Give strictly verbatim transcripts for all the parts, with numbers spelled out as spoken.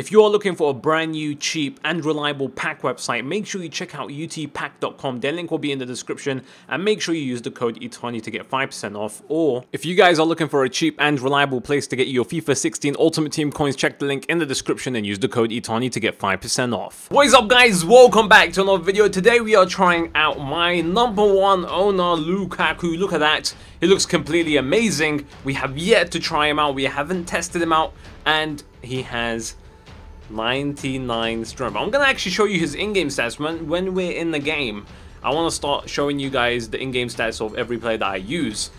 If you're looking for a brand new, cheap and reliable pack website, make sure you check out u t pack dot com. Their link will be in the description, and make sure you use the code I T A N I to get five percent off. Or if you guys are looking for a cheap and reliable place to get your FIFA sixteen Ultimate Team Coins, check the link in the description and use the code I T A N I to get five percent off. What is up, guys? Welcome back to another video. Today we are trying out my number one owner, Lukaku. Look at that. He looks completely amazing. We have yet to try him out. We haven't tested him out, and he has ninety-nine strength. I'm gonna actually show you his in-game stats when, when we're in the game. I want to start showing you guys the in-game stats of every player that I use,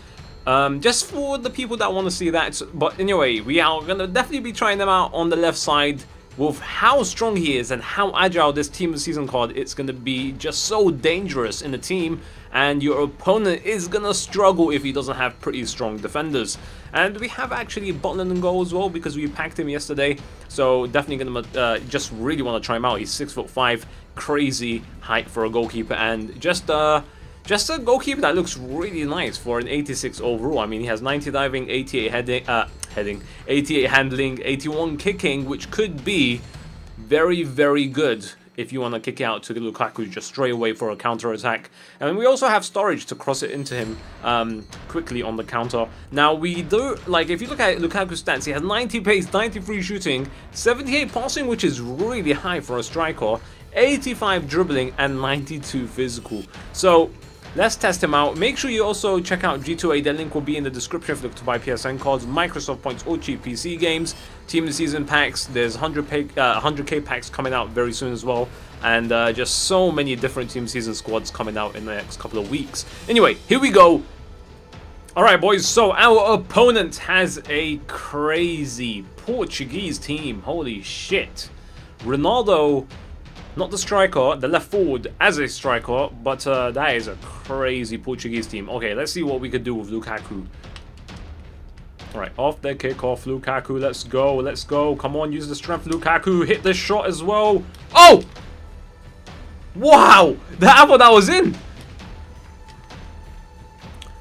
um, just for the people that want to see that. But anyway, we are gonna definitely be trying them out on the left side. With how strong he is and how agile this team of the season card, it's going to be just so dangerous in the team, and your opponent is going to struggle if he doesn't have pretty strong defenders. And we have actually Butland in goal as well, because we packed him yesterday, so definitely going to uh, just really want to try him out. He's six foot five, crazy height for a goalkeeper, and just uh, just a goalkeeper that looks really nice for an eighty-six overall. I mean, he has ninety diving, eighty-eight heading, uh, heading, eighty-eight handling, eighty-one kicking, which could be very, very good if you want to kick out to Lukaku just straight away for a counter attack. And we also have storage to cross it into him um, quickly on the counter. Now we do, like, if you look at Lukaku's stats, he has ninety pace, ninety-three shooting, seventy-eight passing, which is really high for a striker, eighty-five dribbling, and ninety-two physical. So let's test him out. Make sure you also check out G two A. Their link will be in the description if you look to buy P S N cards, Microsoft points, or cheap P C games. Team of the season packs. There's one hundred K packs coming out very soon as well. And uh, just so many different team season squads coming out in the next couple of weeks. Anyway, here we go. Alright, boys. So our opponent has a crazy Portuguese team. Holy shit. Ronaldo, not the striker, the left forward as a striker, but uh, that is a crazy Portuguese team. Okay, let's see what we could do with Lukaku. Alright, off the kickoff, Lukaku, let's go, let's go. Come on, use the strength, Lukaku. Hit the shot as well. Oh! Wow! That, I thought that was in!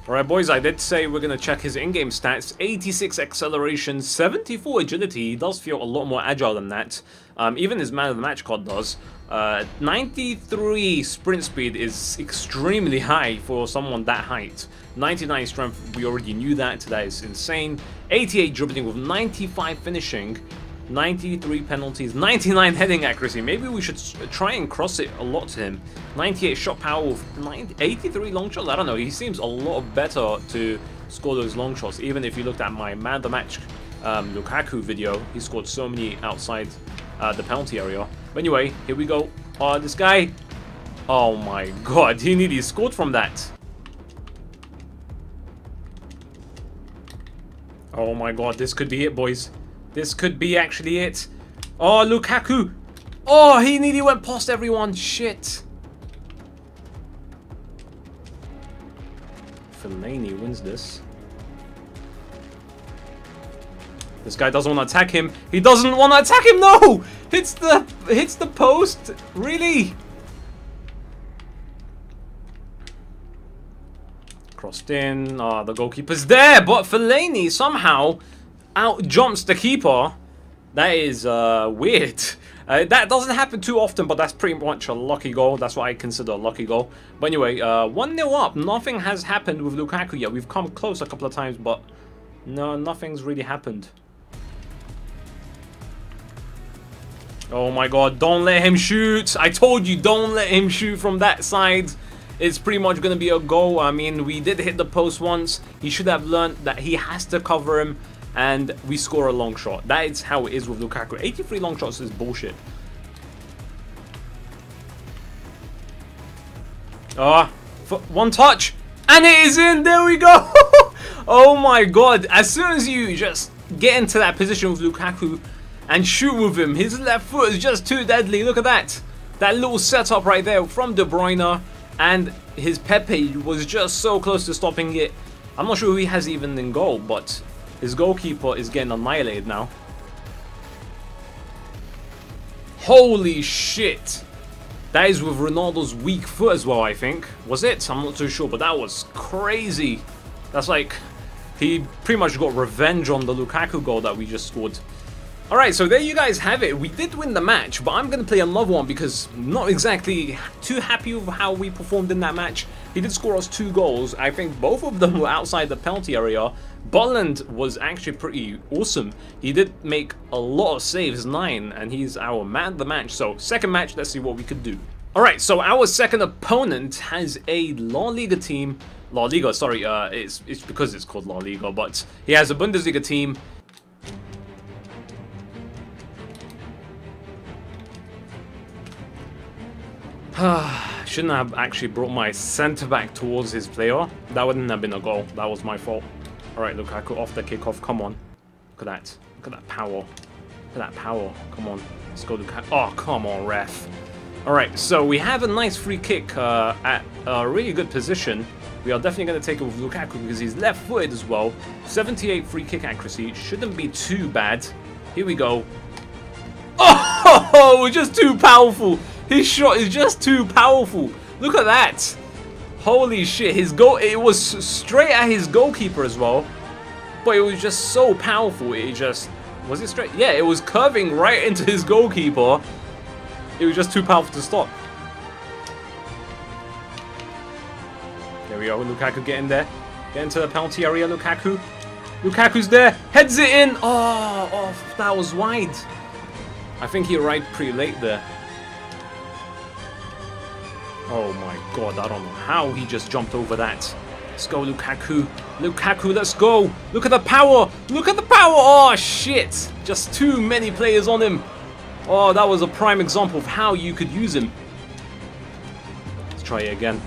Alright, boys, I did say we're going to check his in-game stats. eighty-six acceleration, seventy-four agility. He does feel a lot more agile than that. Um, even his man of the match card does. Uh, ninety-three sprint speed is extremely high for someone that height. ninety-nine strength, we already knew that. That is insane. eighty-eight dribbling with ninety-five finishing. ninety-three penalties, ninety-nine heading accuracy. Maybe we should try and cross it a lot to him. ninety-eight shot power with eighty-three long shots. I don't know, he seems a lot better to score those long shots. Even if you looked at my man of the match um, Lukaku video, he scored so many outside uh, the penalty area. But anyway, here we go. Uh, this guy, oh my god, he nearly scored from that. Oh my god, this could be it, boys. This could be actually it. Oh, Lukaku. Oh, he nearly went past everyone. Shit. Fellaini wins this. This guy doesn't want to attack him. He doesn't want to attack him. No! Hits the, hits the post. Really? Crossed in. Ah, oh, the goalkeeper's there. But Fellaini somehow out jumps the keeper. That is uh, weird. Uh, that doesn't happen too often, but that's pretty much a lucky goal. That's what I consider a lucky goal. But anyway, one nil uh, up. Nothing has happened with Lukaku yet. We've come close a couple of times, but no, nothing's really happened. Oh my god, don't let him shoot. I told you, don't let him shoot from that side. It's pretty much going to be a goal. I mean, we did hit the post once. He should have learned that he has to cover him. And we score a long shot. That is how it is with Lukaku. eighty-three long shots is bullshit. Ah, oh, one touch. And it is in. There we go. Oh my god. As soon as you just get into that position with Lukaku and shoot with him, his left foot is just too deadly. Look at that. That little setup right there from De Bruyne. And his Pepe was just so close to stopping it. I'm not sure who he has even in goal, but his goalkeeper is getting annihilated now. Holy shit! That is with Ronaldo's weak foot as well, I think. Was it? I'm not too sure, but that was crazy. That's like, he pretty much got revenge on the Lukaku goal that we just scored. Alright, so there you guys have it. We did win the match, but I'm going to play another one because I'm not exactly too happy with how we performed in that match. He did score us two goals. I think both of them were outside the penalty area. Butland was actually pretty awesome. He did make a lot of saves, nine, and he's our man of the match. So, second match, let's see what we could do. Alright, so our second opponent has a La Liga team. La Liga, sorry, uh, it's, it's because it's called La Liga, but he has a Bundesliga team. Shouldn't have actually brought my centre-back towards his player. That wouldn't have been a goal. That was my fault. Alright, Lukaku off the kickoff. Come on. Look at that. Look at that power. Look at that power. Come on. Let's go, Lukaku. Oh, come on, ref. Alright, so we have a nice free kick uh, at a really good position. We are definitely going to take it with Lukaku because he's left-footed as well. seventy-eight free kick accuracy. Shouldn't be too bad. Here we go. Oh, we're just too powerful. His shot is just too powerful. Look at that. Holy shit. His goal, it was straight at his goalkeeper as well. But it was just so powerful. It just, was it straight? Yeah, it was curving right into his goalkeeper. It was just too powerful to stop. There we go. Lukaku, get in there. Get into the penalty area, Lukaku. Lukaku's there. Heads it in. Oh, oh, that was wide. I think he arrived pretty late there. Oh my god, I don't know how he just jumped over that. Let's go, Lukaku. Lukaku, let's go. Look at the power. Look at the power. Oh, shit. Just too many players on him. Oh, that was a prime example of how you could use him. Let's try it again.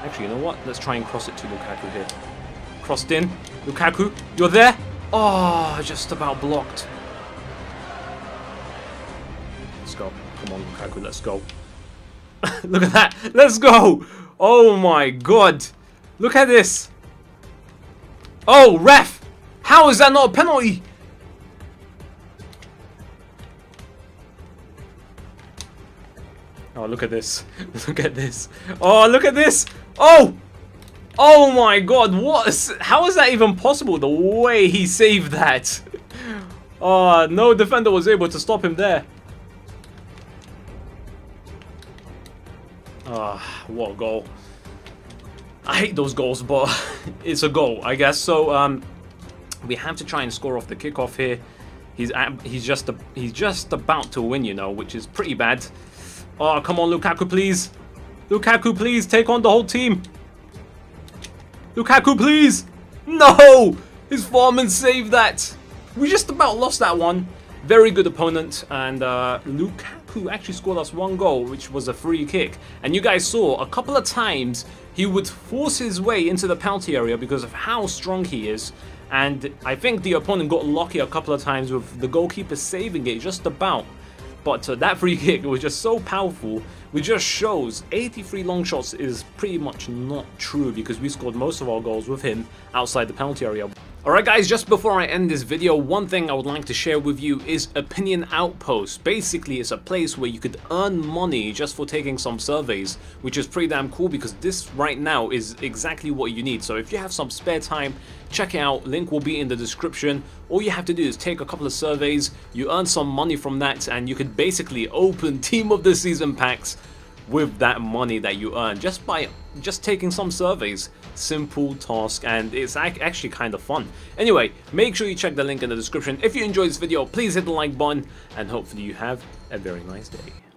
Actually, you know what? Let's try and cross it to Lukaku here. Crossed in. Lukaku, you're there. Oh, just about blocked. Let's go. Come on, Lukaku, let's go. Look at that. Let's go. Oh my god. Look at this. Oh, ref. How is that not a penalty? Oh, look at this. Look at this. Oh, look at this. Oh. Oh my god. What is, how is that even possible? The way he saved that. Oh, no defender was able to stop him there. Ah, uh, what a goal. I hate those goals, but it's a goal, I guess. So, um, we have to try and score off the kickoff here. He's at, he's just a, he's just about to win, you know, which is pretty bad. Oh, come on, Lukaku, please. Lukaku, please, take on the whole team. Lukaku, please. No! His foreman saved that. We just about lost that one. Very good opponent, and uh, Lukaku actually scored us one goal, which was a free kick. And you guys saw a couple of times he would force his way into the penalty area because of how strong he is. And I think the opponent got lucky a couple of times with the goalkeeper saving it just about. But uh, that free kick was just so powerful, which just shows eighty-three long shots is pretty much not true because we scored most of our goals with him outside the penalty area. Alright guys, just before I end this video, one thing I would like to share with you is Opinion Outpost. Basically, it's a place where you could earn money just for taking some surveys, which is pretty damn cool because this right now is exactly what you need. So if you have some spare time, check it out. Link will be in the description. All you have to do is take a couple of surveys, you earn some money from that, and you could basically open Team of the Season packs with that money that you earn just by just taking some surveys. Simple task, and it's actually kind of fun. Anyway, make sure you check the link in the description. If you enjoyed this video, please hit the like button, and hopefully you have a very nice day.